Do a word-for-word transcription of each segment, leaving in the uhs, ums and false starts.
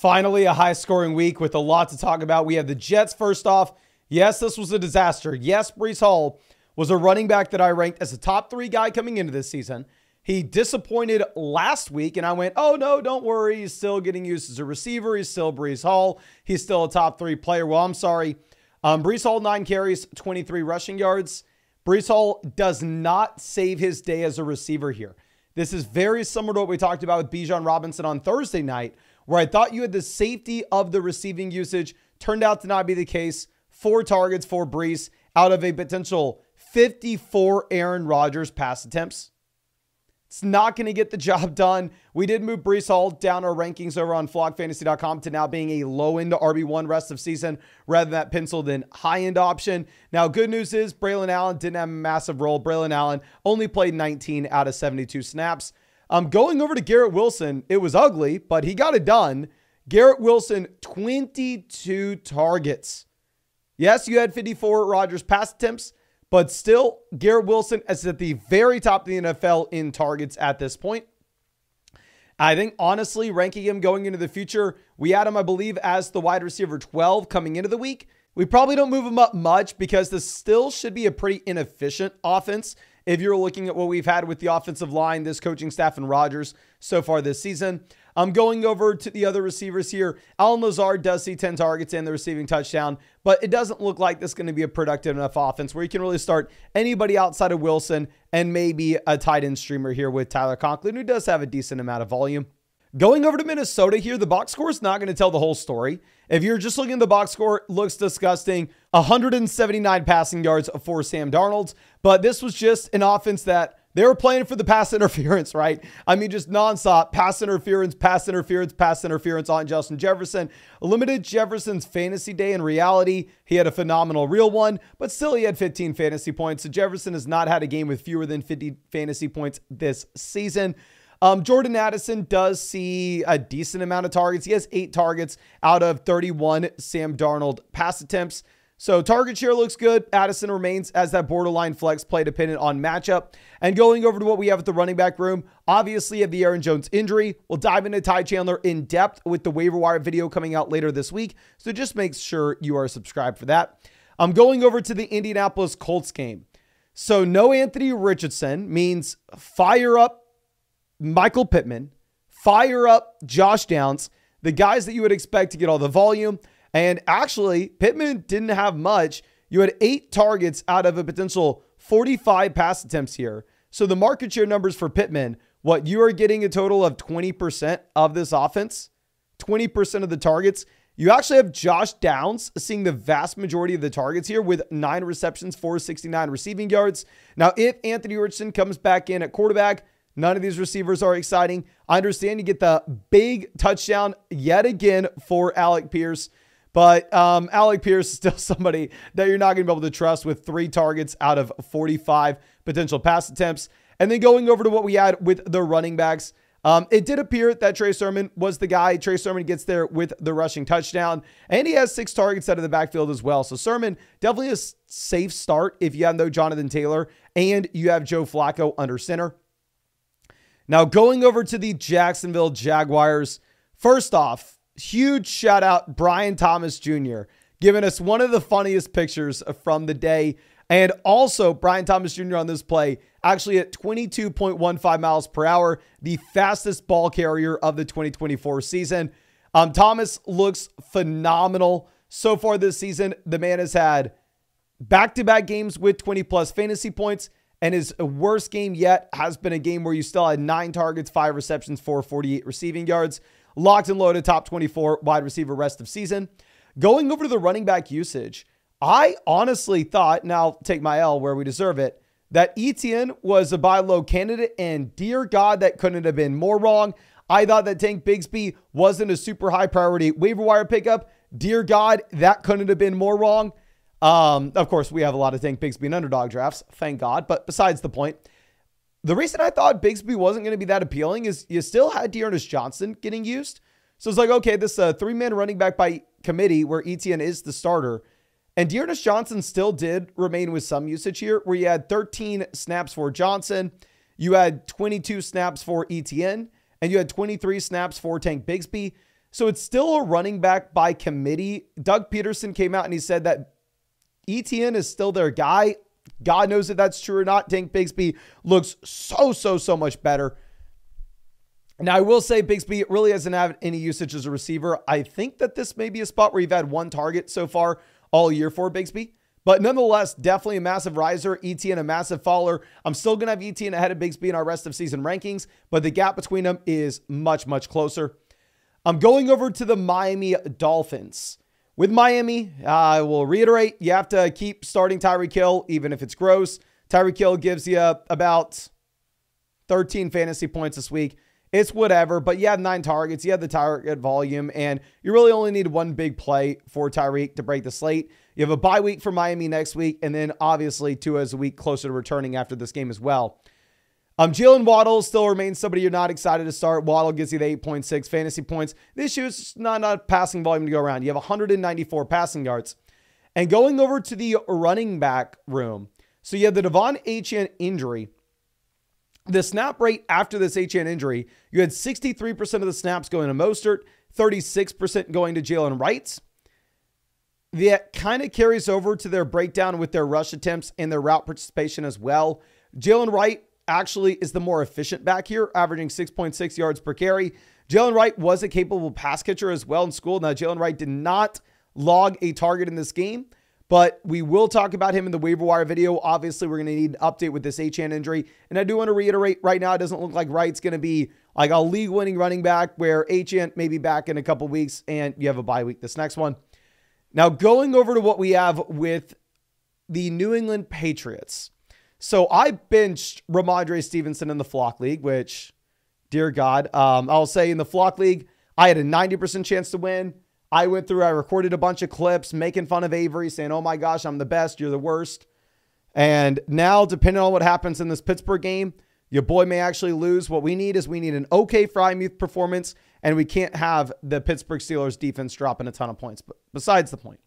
Finally, a high-scoring week with a lot to talk about. We have the Jets first off. Yes, this was a disaster. Yes, Breece Hall was a running back that I ranked as a top three guy coming into this season. He disappointed last week, and I went, oh, no, don't worry. He's still getting used as a receiver. He's still Breece Hall. He's still a top three player. Well, I'm sorry. Um, Breece Hall, nine carries, twenty-three rushing yards. Breece Hall does not save his day as a receiver here. This is very similar to what we talked about with Bijan Robinson on Thursday night, where I thought you had the safety of the receiving usage. Turned out to not be the case. Four targets for Breece out of a potential fifty-four Aaron Rodgers pass attempts. It's not going to get the job done. We did move Breece Hall down our rankings over on flock fantasy dot com to now being a low-end R B one rest of season rather than that penciled in high-end option. Now, good news is Braylon Allen didn't have a massive role. Braylon Allen only played nineteen out of seventy-two snaps. Um, going over to Garrett Wilson, it was ugly, but he got it done. Garrett Wilson, twenty-two targets. Yes, you had fifty-four Rodgers pass attempts. But still, Garrett Wilson is at the very top of the N F L in targets at this point. I think, honestly, ranking him going into the future, we had him, I believe, as the wide receiver twelve coming into the week. We probably don't move him up much because this still should be a pretty inefficient offense if you're looking at what we've had with the offensive line, this coaching staff, and Rodgers so far this season. I'm going over to the other receivers here. Allen Lazard does see ten targets and the receiving touchdown, but it doesn't look like this is going to be a productive enough offense where you can really start anybody outside of Wilson and maybe a tight end streamer here with Tyler Conklin, who does have a decent amount of volume. Going over to Minnesota here, the box score is not going to tell the whole story. If you're just looking at the box score, it looks disgusting. one hundred seventy-nine passing yards for Sam Darnold, but this was just an offense that they were playing for the pass interference, right? I mean, just nonstop pass interference, pass interference, pass interference on Justin Jefferson. Limited Jefferson's fantasy day in reality. He had a phenomenal real one, but still he had fifteen fantasy points. So Jefferson has not had a game with fewer than fifty fantasy points this season. Um, Jordan Addison does see a decent amount of targets. He has eight targets out of thirty-one Sam Darnold pass attempts. So target share looks good. Addison remains as that borderline flex play dependent on matchup. And going over to what we have at the running back room, obviously at the Aaron Jones injury, we'll dive into Ty Chandler in depth with the waiver wire video coming out later this week. So just make sure you are subscribed for that. I'm going over to the Indianapolis Colts game. So no Anthony Richardson means fire up Michael Pittman, fire up Josh Downs, the guys that you would expect to get all the volume. And actually, Pittman didn't have much. You had eight targets out of a potential forty-five pass attempts here. So the market share numbers for Pittman, what you are getting a total of twenty percent of this offense, twenty percent of the targets. You actually have Josh Downs seeing the vast majority of the targets here with nine receptions, four sixty-nine receiving yards. Now, if Anthony Richardson comes back in at quarterback, none of these receivers are exciting. I understand you get the big touchdown yet again for Alec Pierce. But um, Alec Pierce is still somebody that you're not going to be able to trust with three targets out of forty-five potential pass attempts. And then going over to what we had with the running backs, um, it did appear that Trey Sermon was the guy. Trey Sermon gets there with the rushing touchdown, and he has six targets out of the backfield as well. So Sermon, definitely a safe start if you have no Jonathan Taylor and you have Joe Flacco under center. Now going over to the Jacksonville Jaguars, first off, huge shout out Brian Thomas Junior giving us one of the funniest pictures from the day. And also Brian Thomas Junior on this play actually at twenty-two point one five miles per hour, the fastest ball carrier of the twenty twenty-four season. Um, Thomas looks phenomenal so far this season. The man has had back-to-back games with twenty plus fantasy points, and his worst game yet has been a game where you still had nine targets, five receptions for forty-eight receiving yards. Locked and loaded top twenty-four wide receiver rest of season. Going over to the running back usage, I honestly thought, now take my L where we deserve it, that Etienne was a buy low candidate, and dear God, that couldn't have been more wrong. I thought that Tank Bigsby wasn't a super high priority waiver wire pickup. Dear God, that couldn't have been more wrong. Um, of course, we have a lot of Tank Bigsby and underdog drafts, thank God, but besides the point, the reason I thought Bigsby wasn't going to be that appealing is you still had D'Ernest Johnson getting used. So it's like, okay, this uh, three-man running back by committee where Etienne is the starter. And D'Ernest Johnson still did remain with some usage here where you had thirteen snaps for Johnson. You had twenty-two snaps for Etienne. And you had twenty-three snaps for Tank Bigsby. So it's still a running back by committee. Doug Peterson came out and he said that Etienne is still their guy. God knows if that's true or not. Tank Bigsby looks so, so, so much better. Now, I will say Bigsby really hasn't had any usage as a receiver. I think that this may be a spot where you've had one target so far all year for Bigsby. But nonetheless, definitely a massive riser. Etienne a massive faller. I'm still going to have Etienne ahead of Bigsby in our rest of season rankings, but the gap between them is much, much closer. I'm going over to the Miami Dolphins. With Miami, I will reiterate, you have to keep starting Tyreek Hill, even if it's gross. Tyreek Hill gives you about thirteen fantasy points this week. It's whatever, but you have nine targets. You have the target volume, and you really only need one big play for Tyreek to break the slate. You have a bye week for Miami next week, and then obviously Tua's a week closer to returning after this game as well. Um, Jalen Waddle still remains somebody you're not excited to start. Waddle gives you the eight point six fantasy points. The issue is just not enough passing volume to go around. You have one hundred ninety-four passing yards. And going over to the running back room, so you have the Devon Achane injury. The snap rate after this Achane injury, you had sixty-three percent of the snaps going to Mostert, thirty-six percent going to Jalen Wright. That kind of carries over to their breakdown with their rush attempts and their route participation as well. Jalen Wright actually is the more efficient back here, averaging six point six yards per carry. Jalen Wright was a capable pass catcher as well in school. Now, Jalen Wright did not log a target in this game, but we will talk about him in the waiver wire video. Obviously, we're going to need an update with this Achane injury. And I do want to reiterate right now, it doesn't look like Wright's going to be like a league-winning running back, where Achane may be back in a couple weeks and you have a bye week this next one. Now, going over to what we have with the New England Patriots. So I benched Ramondre Stevenson in the Flock League, which, dear God, um, I'll say in the Flock League, I had a ninety percent chance to win. I went through, I recorded a bunch of clips making fun of Avery, saying, oh my gosh, I'm the best, you're the worst. And now, depending on what happens in this Pittsburgh game, your boy may actually lose. What we need is we need an okay Frymuth performance, and we can't have the Pittsburgh Steelers defense dropping a ton of points. But besides the point,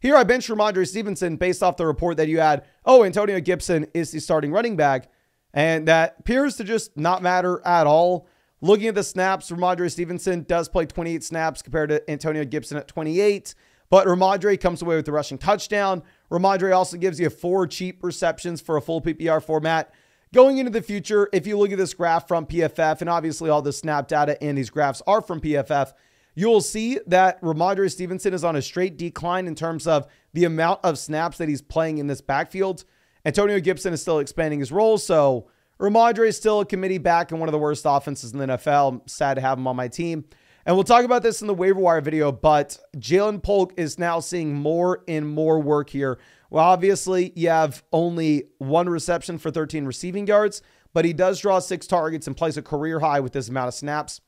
here I benched Ramondre Stevenson based off the report that you had, oh, Antonio Gibson is the starting running back, and that appears to just not matter at all. Looking at the snaps, Ramondre Stevenson does play twenty-eight snaps compared to Antonio Gibson at twenty-eight, but Ramondre comes away with the rushing touchdown. Ramondre also gives you four cheap receptions for a full P P R format. Going into the future, if you look at this graph from P F F, and obviously all the snap data and these graphs are from P F F, you'll see that Ramondre Stevenson is on a straight decline in terms of the amount of snaps that he's playing in this backfield. Antonio Gibson is still expanding his role, so Ramondre is still a committee back in one of the worst offenses in the N F L. I'm sad to have him on my team. And we'll talk about this in the waiver wire video, but Jalen Polk is now seeing more and more work here. Well, obviously, you have only one reception for thirteen receiving yards, but he does draw six targets and plays a career high with this amount of snaps.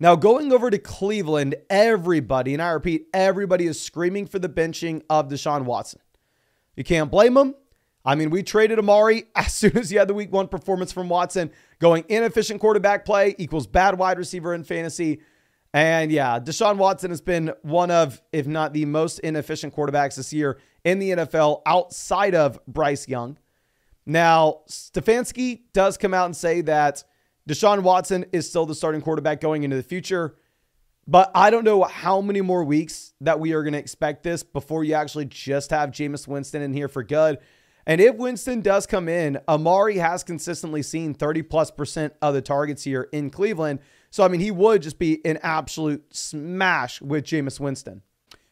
Now, going over to Cleveland, everybody, and I repeat, everybody is screaming for the benching of Deshaun Watson. You can't blame him. I mean, we traded Amari as soon as you had the week one performance from Watson, going inefficient quarterback play equals bad wide receiver in fantasy. And yeah, Deshaun Watson has been one of, if not the most inefficient quarterbacks this year in the N F L outside of Bryce Young. Now, Stefanski does come out and say that Deshaun Watson is still the starting quarterback going into the future, but I don't know how many more weeks that we are going to expect this before you actually just have Jameis Winston in here for good. And if Winston does come in, Amari has consistently seen thirty plus percent of the targets here in Cleveland. So, I mean, he would just be an absolute smash with Jameis Winston.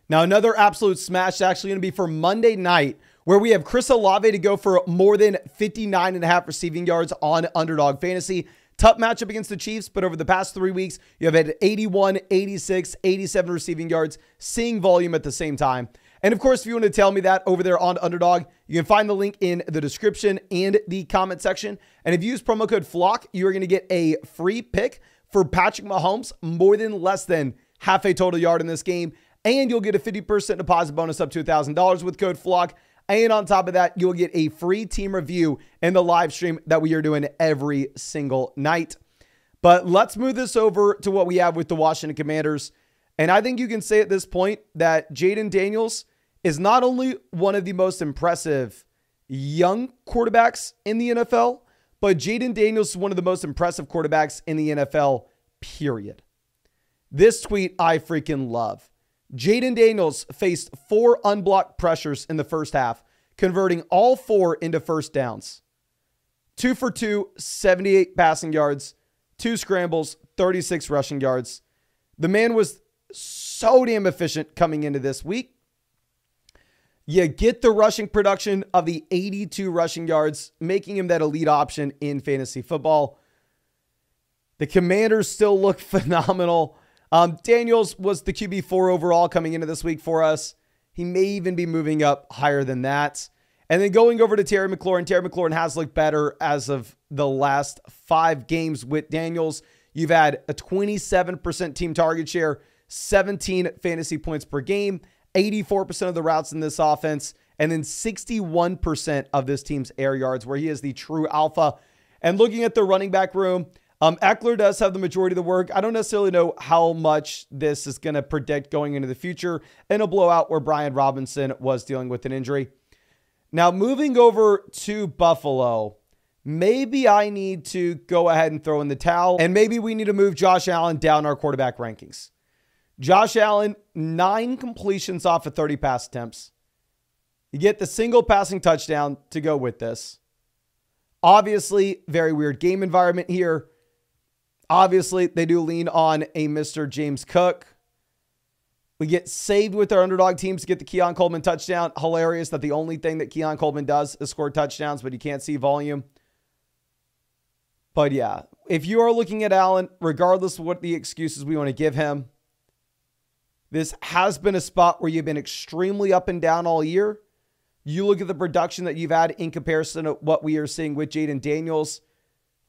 Now, another absolute smash is actually going to be for Monday night, where we have Chris Olave to go for more than fifty-nine and a half receiving yards on Underdog Fantasy. Tough matchup against the Chiefs, but over the past three weeks, you have had eighty-one, eighty-six, eighty-seven receiving yards, seeing volume at the same time. And of course, if you want to tell me that over there on Underdog, you can find the link in the description and the comment section. And if you use promo code FLOCK, you're going to get a free pick for Patrick Mahomes, more than less than half a total yard in this game. And you'll get a fifty percent deposit bonus up to one thousand dollars with code FLOCK. And on top of that, you'll get a free team review in the live stream that we are doing every single night. But let's move this over to what we have with the Washington Commanders. And I think you can say at this point that Jayden Daniels is not only one of the most impressive young quarterbacks in the N F L, but Jayden Daniels is one of the most impressive quarterbacks in the N F L, period. This tweet I freaking love. Jayden Daniels faced four unblocked pressures in the first half, converting all four into first downs. Two for two, seventy-eight passing yards, two scrambles, thirty-six rushing yards. The man was so damn efficient coming into this week. You get the rushing production of the eighty-two rushing yards, making him that elite option in fantasy football. The Commanders still look phenomenal. Um, Daniels was the Q B four overall coming into this week for us. He may even be moving up higher than that. And then going over to Terry McLaurin. Terry McLaurin has looked better as of the last five games with Daniels. You've had a twenty-seven percent team target share, seventeen fantasy points per game, eighty-four percent of the routes in this offense, and then sixty-one percent of this team's air yards, where he is the true alpha. And looking at the running back room, um, Eckler does have the majority of the work. I don't necessarily know how much this is going to predict going into the future in a blowout where Brian Robinson was dealing with an injury. Now, moving over to Buffalo, maybe I need to go ahead and throw in the towel, and maybe we need to move Josh Allen down our quarterback rankings. Josh Allen, nine completions off of thirty pass attempts. You get the single passing touchdown to go with this. Obviously, very weird game environment here. Obviously, they do lean on a Mister James Cook. We get saved with our underdog teams to get the Keon Coleman touchdown. Hilarious that the only thing that Keon Coleman does is score touchdowns, but you can't see volume. But yeah, if you are looking at Allen, regardless of what the excuses we want to give him, this has been a spot where you've been extremely up and down all year. You look at the production that you've had in comparison to what we are seeing with Jayden Daniels.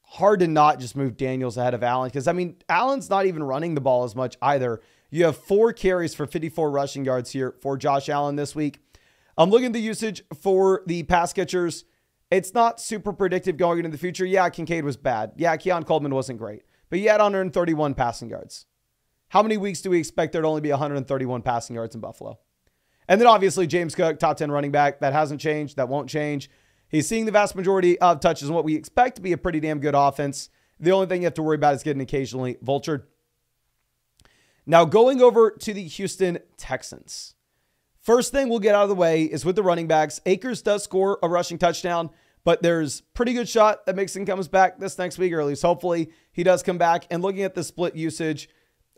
Hard to not just move Daniels ahead of Allen because, I mean, Allen's not even running the ball as much either. You have four carries for fifty-four rushing yards here for Josh Allen this week. I'm looking at the usage for the pass catchers. It's not super predictive going into the future. Yeah, Kincaid was bad. Yeah, Keon Coleman wasn't great. But he had one hundred thirty-one passing yards. How many weeks do we expect there to only be one hundred thirty-one passing yards in Buffalo? And then obviously James Cook, top ten running back. That hasn't changed. That won't change. He's seeing the vast majority of touches in what we expect to be a pretty damn good offense. The only thing you have to worry about is getting occasionally vultured. Now going over to the Houston Texans. First thing we'll get out of the way is with the running backs. Akers does score a rushing touchdown, but there's pretty good shot that Mixon comes back this next week, or at least hopefully he does come back. And looking at the split usage,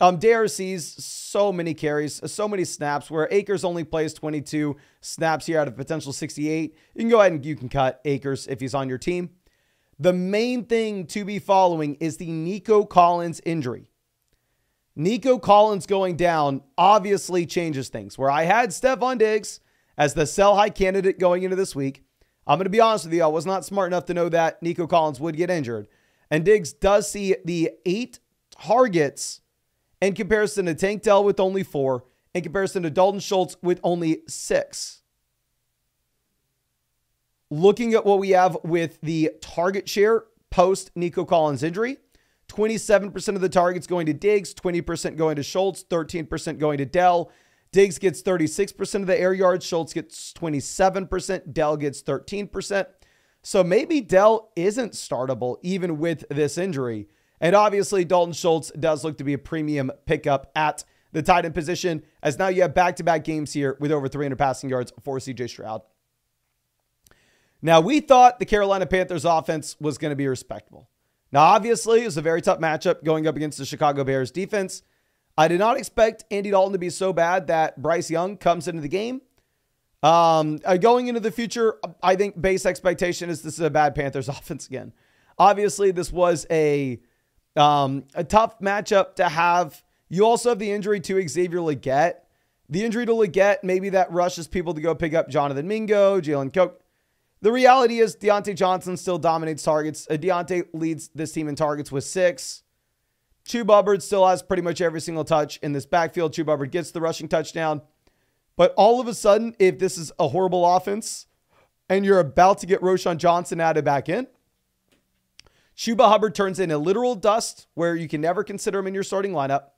Um, D R C's so many carries, so many snaps, where Akers only plays twenty-two snaps here out of potential sixty-eight. You can go ahead and you can cut Akers if he's on your team. The main thing to be following is the Nico Collins injury. Nico Collins going down obviously changes things. Where I had Stephon Diggs as the sell-high candidate going into this week, I'm going to be honest with you, I was not smart enough to know that Nico Collins would get injured. And Diggs does see the eight targets in comparison to Tank Dell with only four. In comparison to Dalton Schultz with only six. Looking at what we have with the target share post Nico Collins injury. twenty-seven percent of the targets going to Diggs. twenty percent going to Schultz. thirteen percent going to Dell. Diggs gets thirty-six percent of the air yards. Schultz gets twenty-seven percent. Dell gets thirteen percent. So maybe Dell isn't startable even with this injury. And obviously, Dalton Schultz does look to be a premium pickup at the tight end position, as now you have back-to-back games here with over three hundred passing yards for C J Stroud. Now, we thought the Carolina Panthers offense was going to be respectable. Now, obviously, it was a very tough matchup going up against the Chicago Bears defense. I did not expect Andy Dalton to be so bad that Bryce Young comes into the game. Um, going into the future, I think base expectation is this is a bad Panthers offense again. Obviously, this was a... Um, a tough matchup to have. You also have the injury to Xavier Leggett. The injury to Leggett, maybe that rushes people to go pick up Jonathan Mingo, Jalen Coke. The reality is Deontay Johnson still dominates targets. Uh, Deontay leads this team in targets with six. Chuba Hubbard still has pretty much every single touch in this backfield. Chuba Hubbard gets the rushing touchdown. But all of a sudden, if this is a horrible offense and you're about to get Roschon Johnson added back in, Chuba Hubbard turns in a literal dust where you can never consider him in your starting lineup.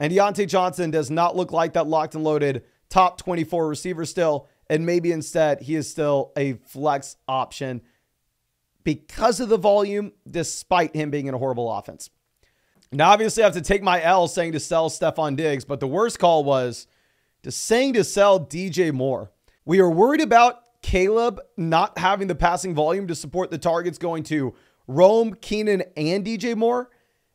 And Deontay Johnson does not look like that locked and loaded top twenty-four receiver still. And maybe instead he is still a flex option because of the volume, despite him being in a horrible offense. Now, obviously, I have to take my L saying to sell Stephon Diggs, but the worst call was to saying to sell D J Moore. We are worried about Caleb not having the passing volume to support the targets going to Rome, Keenan, and D J Moore.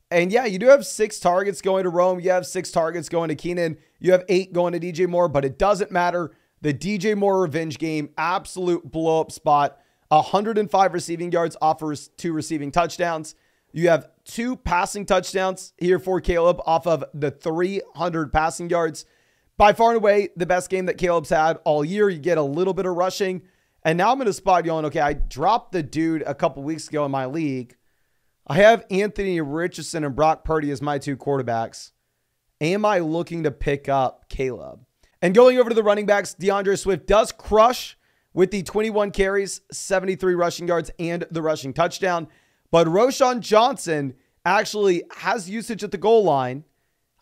And yeah, you do have six targets going to Rome. You have six targets going to Keenan. You have eight going to D J Moore, but it doesn't matter. The D J Moore revenge game, absolute blow-up spot. one hundred five receiving yards offers two receiving touchdowns. You have two passing touchdowns here for Caleb off of the three hundred passing yards. By far and away, the best game that Caleb's had all year. You get a little bit of rushing. And now I'm going to spot you on, okay, I dropped the dude a couple weeks ago in my league. I have Anthony Richardson and Brock Purdy as my two quarterbacks. Am I looking to pick up Caleb? And going over to the running backs, DeAndre Swift does crush with the twenty-one carries, seventy-three rushing yards, and the rushing touchdown. But Roschon Johnson actually has usage at the goal line.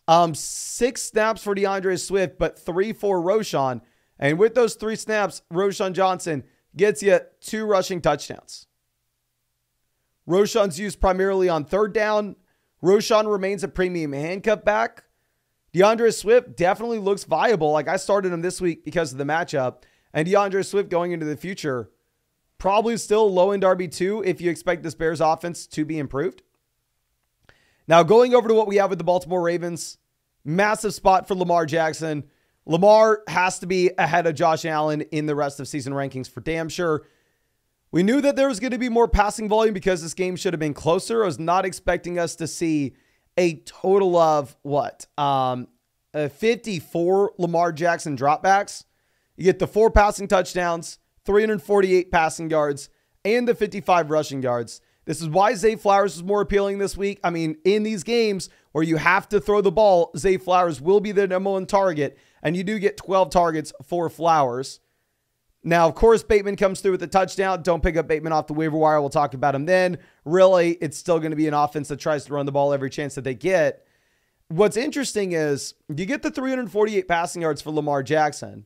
Um, six snaps for DeAndre Swift, but three for Roschon. And with those three snaps, Roschon Johnson gets you two rushing touchdowns. Roschon's used primarily on third down. Roschon remains a premium handcuff back. DeAndre Swift definitely looks viable. Like, I started him this week because of the matchup. And DeAndre Swift going into the future, probably still low in R B two if you expect this Bears offense to be improved. Now, going over to what we have with the Baltimore Ravens, massive spot for Lamar Jackson. Lamar has to be ahead of Josh Allen in the rest of season rankings for damn sure. We knew that there was going to be more passing volume because this game should have been closer. I was not expecting us to see a total of, what, um, fifty-four Lamar Jackson dropbacks. You get the four passing touchdowns, three hundred forty-eight passing yards, and the fifty-five rushing yards. This is why Zay Flowers is more appealing this week. I mean, in these games where you have to throw the ball, Zay Flowers will be the number one target, and you do get twelve targets for Flowers. Now, of course, Bateman comes through with a touchdown. Don't pick up Bateman off the waiver wire. We'll talk about him then. Really, it's still going to be an offense that tries to run the ball every chance that they get. What's interesting is you get the three hundred forty-eight passing yards for Lamar Jackson.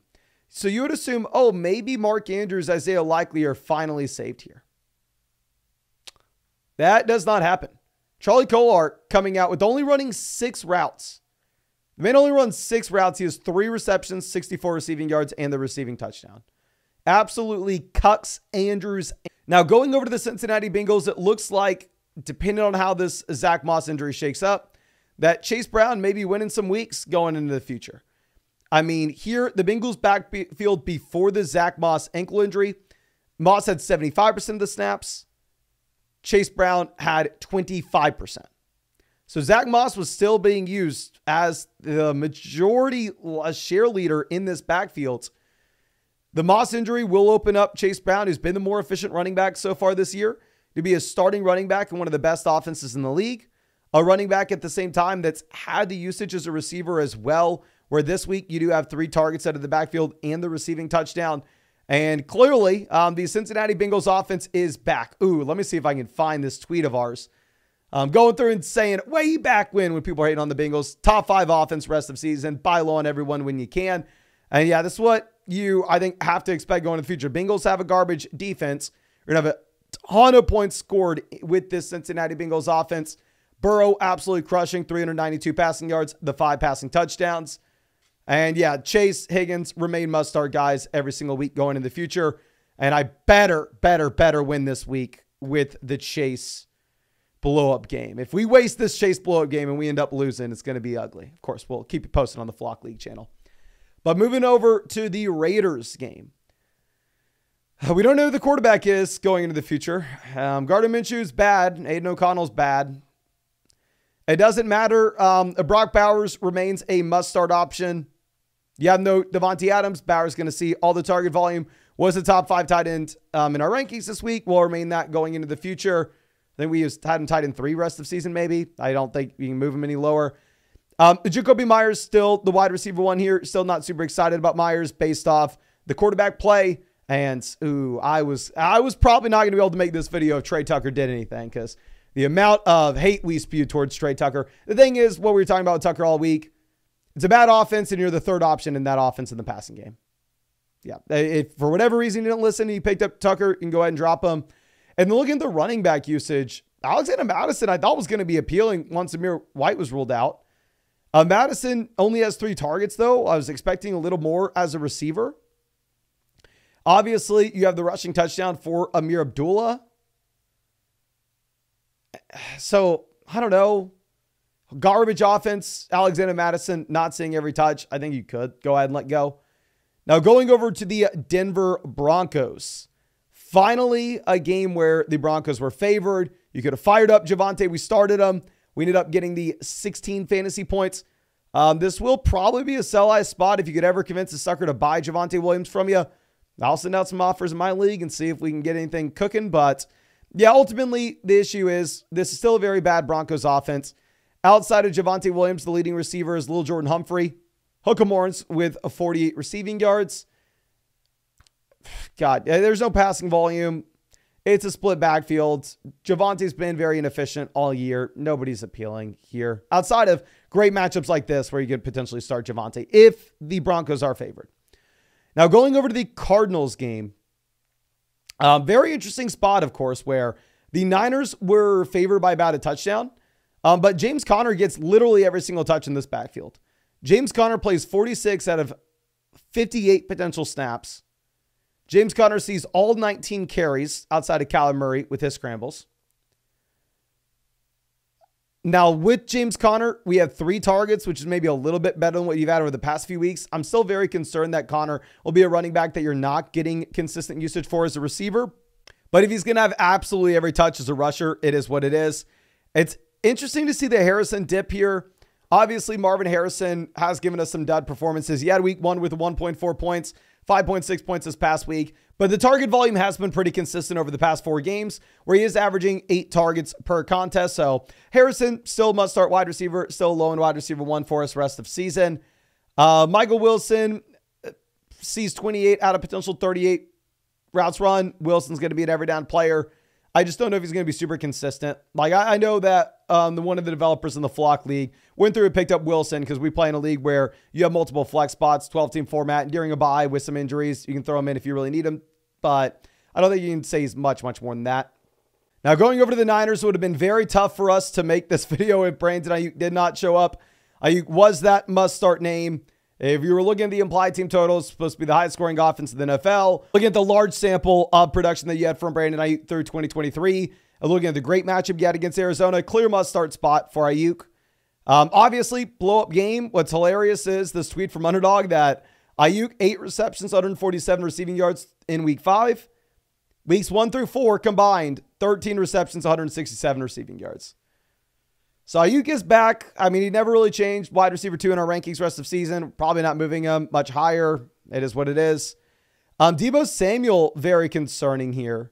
So you would assume, oh, maybe Mark Andrews, Isaiah Likely are finally saved here. That does not happen. Charlie Kolar coming out with only running six routes. The man only runs six routes. He has three receptions, sixty-four receiving yards, and the receiving touchdown. Absolutely cucks Andrews. Now going over to the Cincinnati Bengals, it looks like, depending on how this Zach Moss injury shakes up, that Chase Brown may be winning some weeks going into the future. I mean, here, the Bengals backfield before the Zach Moss ankle injury, Moss had seventy-five percent of the snaps. Chase Brown had twenty-five percent. So Zach Moss was still being used as the majority share leader in this backfield. The Moss injury will open up Chase Brown, who's been the more efficient running back so far this year, to be a starting running back in one of the best offenses in the league. A running back at the same time that's had the usage as a receiver as well, where this week you do have three targets out of the backfield and the receiving touchdown. And clearly, um, the Cincinnati Bengals offense is back. Ooh, let me see if I can find this tweet of ours. Um, going through and saying way back when, when people are hating on the Bengals, top five offense rest of season, buy low on everyone when you can. And yeah, that's what you, I think, have to expect going into the future. Bengals have a garbage defense. You're going to have a ton of points scored with this Cincinnati Bengals offense. Burrow absolutely crushing, three hundred ninety-two passing yards, the five passing touchdowns. And yeah, Chase, Higgins remain must-start guys every single week going in the future. And I better, better, better win this week with the Chase blow-up game. If we waste this Chase blow-up game and we end up losing, it's going to be ugly. Of course, we'll keep you posted on the Flock League channel. But moving over to the Raiders game. We don't know who the quarterback is going into the future. Um, Gardner Minshew's bad. Aiden O'Connell's bad. It doesn't matter. Um, Brock Bowers remains a must-start option. You have no Davante Adams. Bowers going to see all the target volume. Was the top five tight end um, in our rankings this week. Will remain that going into the future. I think we used had him tight end three rest of season maybe. I don't think we can move him any lower. Um, Jacoby Myers still the wide receiver one here. Still not super excited about Myers based off the quarterback play. And ooh, I was I was probably not going to be able to make this video if Trey Tucker did anything because the amount of hate we spew towards Trey Tucker. The thing is, what we were talking about with Tucker all week, it's a bad offense, and you're the third option in that offense in the passing game. Yeah, if for whatever reason you didn't listen, you picked up Tucker, you can go ahead and drop him. And looking at the running back usage, Alexander Mattison, I thought was going to be appealing once Amir White was ruled out. Uh, Madison only has three targets, though. I was expecting a little more as a receiver. Obviously, you have the rushing touchdown for Amir Abdullah. So, I don't know. Garbage offense. Alexander Mattison not seeing every touch. I think you could go ahead and let go. Now, going over to the Denver Broncos. Finally, a game where the Broncos were favored. You could have fired up Javonte. We started him. We ended up getting the sixteen fantasy points. Um, this will probably be a sell-high spot if you could ever convince a sucker to buy Javonte Williams from you. I'll send out some offers in my league and see if we can get anything cooking. But, yeah, ultimately, the issue is this is still a very bad Broncos offense. Outside of Javonte Williams, the leading receiver is Lil Jordan Humphrey. Hook 'em horns with forty-eight receiving yards. God, there's no passing volume. It's a split backfield. Javante's been very inefficient all year. Nobody's appealing here outside of great matchups like this where you could potentially start Javonte if the Broncos are favored. Now, going over to the Cardinals game, uh, very interesting spot, of course, where the Niners were favored by about a touchdown, um, but James Conner gets literally every single touch in this backfield. James Conner plays forty-six out of fifty-eight potential snaps. James Conner sees all nineteen carries outside of Kyler Murray with his scrambles. Now, with James Conner, we have three targets, which is maybe a little bit better than what you've had over the past few weeks. I'm still very concerned that Conner will be a running back that you're not getting consistent usage for as a receiver. But if he's going to have absolutely every touch as a rusher, it is what it is. It's interesting to see the Harrison dip here. Obviously, Marvin Harrison has given us some dud performances. He had week one with one point four points. five point six points this past week, but the target volume has been pretty consistent over the past four games where he is averaging eight targets per contest. So Harrison still must start wide receiver, still low in wide receiver one for us rest of season. Uh, Michael Wilson sees twenty-eight out of potential thirty-eight routes run. Wilson's going to be an every down player. I just don't know if he's going to be super consistent. Like I, I know that um, the one of the developers in the Flock League went through and picked up Wilson because we play in a league where you have multiple flex spots, twelve-team format, and during a bye with some injuries, you can throw him in if you really need him. But I don't think you can say he's much, much more than that. Now, going over to the Niners would have been very tough for us to make this video if Brandon Ayuk did not show up. Ayuk was that must-start name. If you were looking at the implied team totals, supposed to be the highest scoring offense in the N F L. Looking at the large sample of production that you had from Brandon Ayuk through twenty twenty-three, and looking at the great matchup you had against Arizona, clear must-start spot for Ayuk. Um, obviously, blow-up game. What's hilarious is this tweet from Underdog that Ayuk, eight receptions, one hundred forty-seven receiving yards in week five. Weeks one through four combined, thirteen receptions, one hundred sixty-seven receiving yards. So Ayuk is back. I mean, he never really changed. Wide receiver two in our rankings rest of season. Probably not moving him much higher. It is what it is. Um, Deebo Samuel, very concerning here.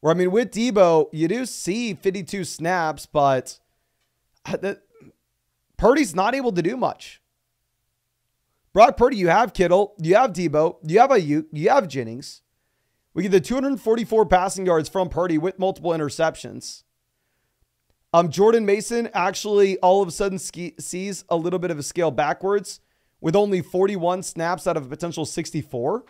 Where, I mean, with Deebo, you do see fifty-two snaps, but the, Purdy's not able to do much. Brock Purdy, you have Kittle. You have Deebo. You have Ayuk. You have Jennings. We get the two hundred forty-four passing yards from Purdy with multiple interceptions. Um, Jordan Mason actually all of a sudden ski sees a little bit of a scale backwards with only forty-one snaps out of a potential sixty-four.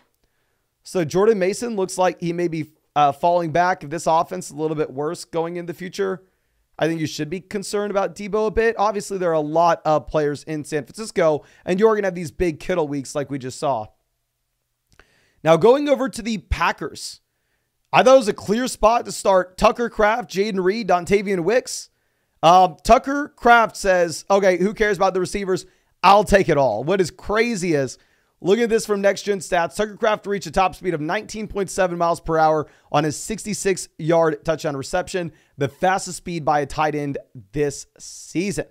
So Jordan Mason looks like he may be uh, falling back. If this offense is a little bit worse going in the future, I think you should be concerned about Deebo a bit. Obviously, there are a lot of players in San Francisco, and you're going to have these big Kittle weeks like we just saw. Now, going over to the Packers. I thought it was a clear spot to start Tucker Kraft, Jaden Reed, Dontavian Wicks. Um, Tucker Kraft says, okay, who cares about the receivers? I'll take it all. What is crazy is, look at this from Next Gen Stats. Tucker Kraft reached a top speed of nineteen point seven miles per hour on his sixty-six-yard touchdown reception, the fastest speed by a tight end this season.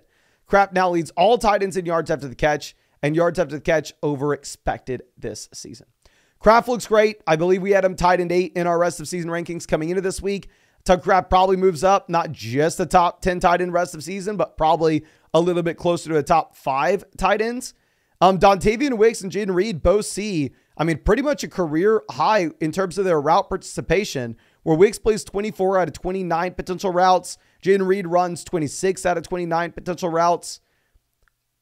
Kraft now leads all tight ends in yards after the catch and yards after the catch over expected this season. Kraft looks great. I believe we had him tied in eight in our rest of season rankings coming into this week. Tucker Kraft probably moves up, not just the top ten tight end rest of season, but probably a little bit closer to the top five tight ends. Um, Dontavian Wicks and Jaden Reed both see, I mean, pretty much a career high in terms of their route participation, where Wicks plays twenty-four out of twenty-nine potential routes. Jaden Reed runs twenty-six out of twenty-nine potential routes.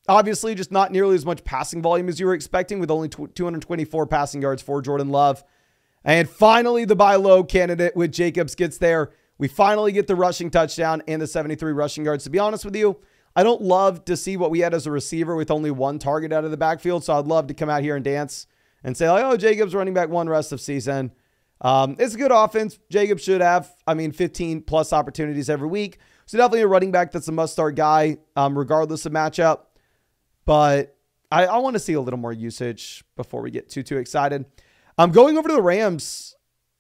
Obviously, just not nearly as much passing volume as you were expecting with only two hundred twenty-four passing yards for Jordan Love. And finally, the buy low candidate with Jacobs gets there. We finally get the rushing touchdown and the seventy-three rushing yards. To be honest with you, I don't love to see what we had as a receiver with only one target out of the backfield, so I'd love to come out here and dance and say, like, oh, Jacobs running back one rest of season. Um, it's a good offense. Jacobs should have, I mean, fifteen plus opportunities every week. So definitely a running back that's a must-start guy, um, regardless of matchup. But I, I want to see a little more usage before we get too, too excited. I'm um, going over to the Rams.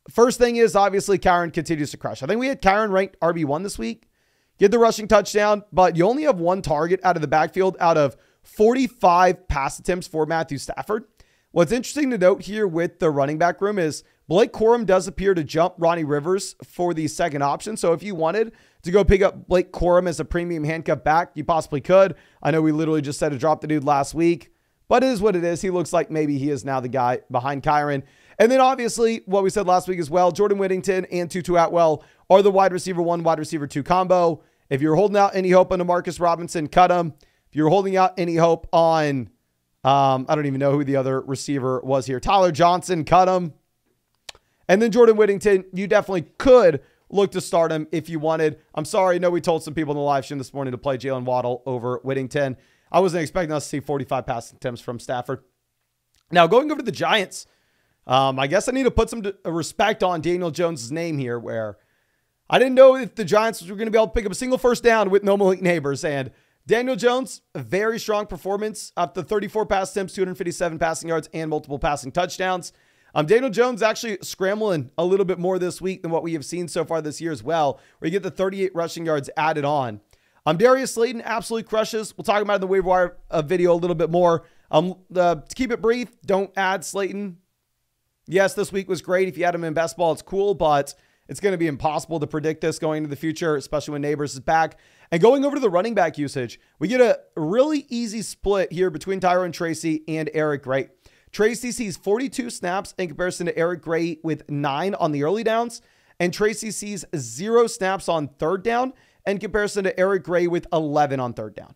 First thing is, obviously, Kyron continues to crush. I think we had Kyron ranked R B one this week. Get the rushing touchdown, but you only have one target out of the backfield out of forty-five pass attempts for Matthew Stafford. What's interesting to note here with the running back room is Blake Corum does appear to jump Ronnie Rivers for the second option. So if you wanted to go pick up Blake Corum as a premium handcuff back, you possibly could. I know we literally just said to drop the dude last week, but it is what it is. He looks like maybe he is now the guy behind Kyron. And then obviously what we said last week as well, Jordan Whittington and Tutu Atwell are the wide receiver one, wide receiver two combo. If you're holding out any hope on DeMarcus Robinson, cut him. If you're holding out any hope on, um, I don't even know who the other receiver was here, Tyler Johnson, cut him. And then Jordan Whittington, you definitely could look to start him if you wanted. I'm sorry, I know we told some people in the live stream this morning to play Jalen Waddle over Whittington. I wasn't expecting us to see forty-five pass attempts from Stafford. Now, going over to the Giants, um, I guess I need to put some respect on Daniel Jones' name here, where I didn't know if the Giants were going to be able to pick up a single first down with no Malik Neighbors. And Daniel Jones, a very strong performance up to thirty-four pass attempts, two hundred fifty-seven passing yards, and multiple passing touchdowns. Um, Daniel Jones actually scrambling a little bit more this week than what we have seen so far this year as well, where you get the thirty-eight rushing yards added on. Um, Darius Slayton absolutely crushes. We'll talk about it in the waiver wire uh, video a little bit more. Um, uh, to keep it brief, don't add Slayton. Yes, this week was great. If you had him in best ball, it's cool, but it's going to be impossible to predict this going into the future, especially when Neighbors is back. And going over to the running back usage, we get a really easy split here between Tyrone Tracy and Eric Gray. Tracy sees forty-two snaps in comparison to Eric Gray with nine on the early downs. And Tracy sees zero snaps on third down in comparison to Eric Gray with eleven on third down.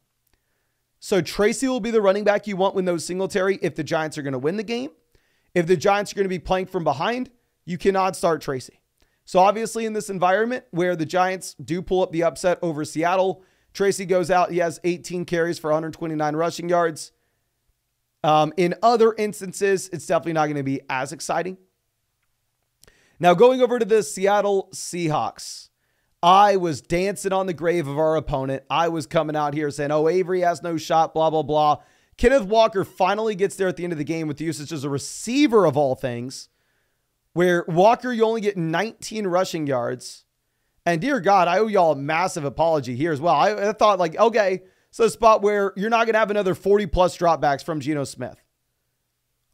So Tracy will be the running back you want with no Singletary if the Giants are going to win the game. If the Giants are going to be playing from behind, you cannot start Tracy. So obviously in this environment where the Giants do pull up the upset over Seattle, Tracy goes out. He has eighteen carries for one hundred twenty-nine rushing yards. Um, in other instances, it's definitely not going to be as exciting. Now, going over to the Seattle Seahawks, I was dancing on the grave of our opponent. I was coming out here saying, oh, Avery has no shot, blah, blah, blah. Kenneth Walker finally gets there at the end of the game with usage as a receiver of all things, where Walker, you only get nineteen rushing yards. And dear God, I owe y'all a massive apology here as well. I, I thought like, okay, so a spot where you're not going to have another forty plus dropbacks from Geno Smith.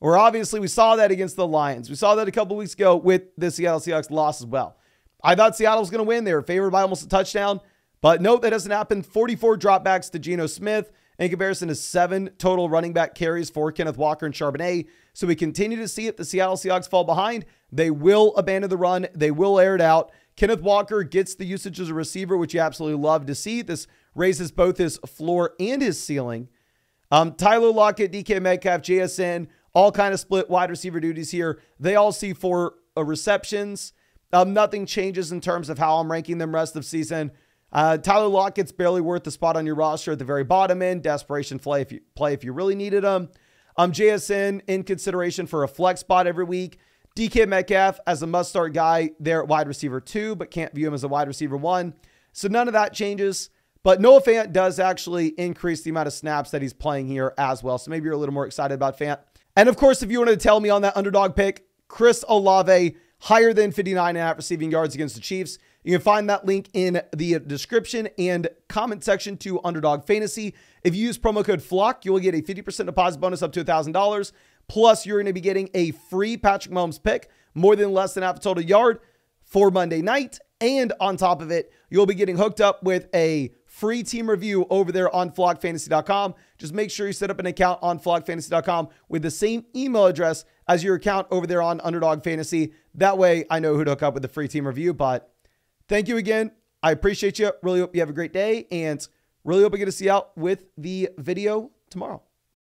Or obviously we saw that against the Lions. We saw that a couple weeks ago with the Seattle Seahawks loss as well. I thought Seattle was going to win. They were favored by almost a touchdown. But nope, that doesn't happen. forty-four dropbacks to Geno Smith in comparison to seven total running back carries for Kenneth Walker and Charbonnet. So we continue to see if the Seattle Seahawks fall behind, they will abandon the run. They will air it out. Kenneth Walker gets the usage as a receiver, which you absolutely love to see. This raises both his floor and his ceiling. Um, Tyler Lockett, D K Metcalf, J S N, all kind of split wide receiver duties here. They all see four uh, receptions. Um, nothing changes in terms of how I'm ranking them rest of season. Uh, Tyler Lockett's barely worth the spot on your roster at the very bottom end. Desperation play if you, play if you really needed him. Um, J S N in consideration for a flex spot every week. D K Metcalf as a must-start guy there at wide receiver two, but can't view him as a wide receiver one. So none of that changes. But Noah Fant does actually increase the amount of snaps that he's playing here as well. So maybe you're a little more excited about Fant. And of course, if you wanted to tell me on that underdog pick, Chris Olave, higher than fifty-nine and a half receiving yards against the Chiefs. You can find that link in the description and comment section to Underdog Fantasy. If you use promo code FLOCK, you will get a fifty percent deposit bonus up to one thousand dollars. Plus, you're going to be getting a free Patrick Mahomes pick, more than less than half a total yard for Monday night. And on top of it, you'll be getting hooked up with a free team review over there on flock fantasy dot com. Just make sure you set up an account on flock fantasy dot com with the same email address as your account over there on Underdog Fantasy. That way I know who to hook up with the free team review. But thank you again. I appreciate you. Really hope you have a great day and really hope I get to see you out with the video tomorrow.